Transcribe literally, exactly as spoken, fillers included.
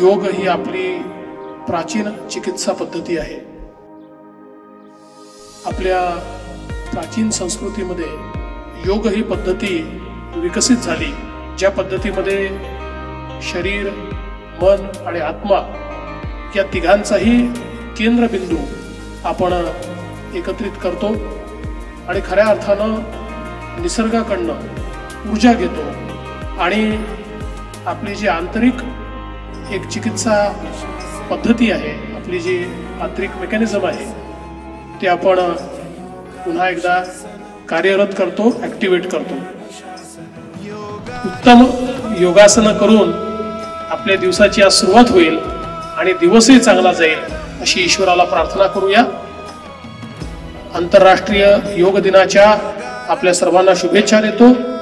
योग ही आपली प्राचीन चिकित्सा पद्धती आहे। आपल्या प्राचीन संस्कृतीमध्ये योग ही पद्धती विकसित झाली, ज्या पद्धतीमध्ये शरीर, मन आणि आत्मा या तिघांचाही केंद्रबिंदू आपण एकत्रित करतो आणि खऱ्या अर्थानं निसर्गाकडनं ऊर्जा घेतो आणि आपली जी आंतरिक एक चिकित्सा पद्धती आहे, आपली जी आंतरिक मेकॅनिझम आहे, ते आपण पुन्हा एकदा कार्यरत करतो, ॲक्टिवेट करतो। उत्तम योगासनं करून आपल्या दिवसाची आज सुरुवात होईल आणि दिवसही चांगला जाईल अशी ईश्वराला प्रार्थना करूया। आंतरराष्ट्रीय योग दिनाच्या आपल्या सर्वांना शुभेच्छा देतो।